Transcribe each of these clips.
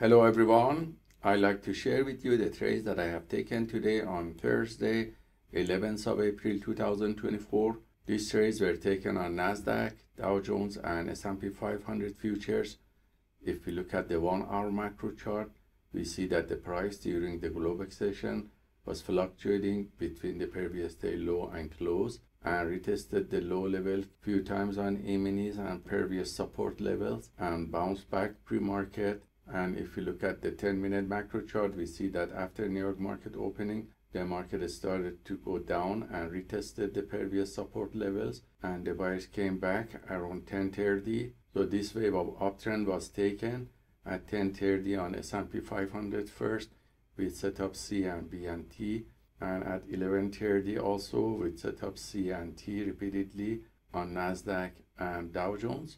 Hello everyone, I'd like to share with you the trades that I have taken today on Thursday, 11th of April 2024. These trades were taken on NASDAQ, Dow Jones and S&P 500 futures. If we look at the 1-hour macro chart, we see that the price during the Globex session was fluctuating between the previous day low and close and retested the low level few times on E-minis and previous support levels and bounced back pre-market. And if we look at the 10-minute macro chart, we see that after New York market opening, the market started to go down and retested the previous support levels, and the buyers came back around 10:30. So this wave of uptrend was taken at 10:30 on S&P 500 first with setup C and B and T, and at 11:30 also with setup C and T repeatedly on NASDAQ and Dow Jones.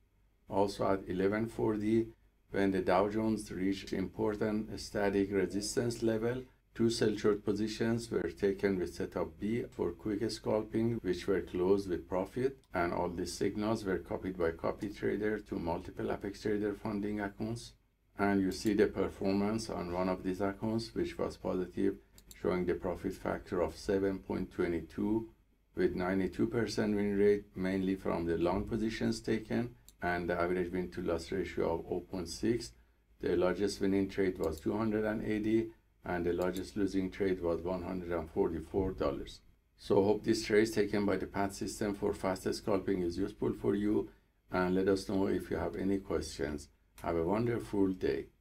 Also at 11:40. When the Dow Jones reached important static resistance level, two sell short positions were taken with setup B for quick scalping, which were closed with profit, and all these signals were copied by copy trader to multiple Apex Trader funding accounts. And you see the performance on one of these accounts, which was positive, showing the profit factor of 7.22 with 92% win rate, mainly from the long positions taken, and the average win to loss ratio of 0.6. The largest winning trade was $280 and the largest losing trade was $144. So hope this trade taken by the PAAT system for fast scalping is useful for you, and let us know if you have any questions. Have a wonderful day.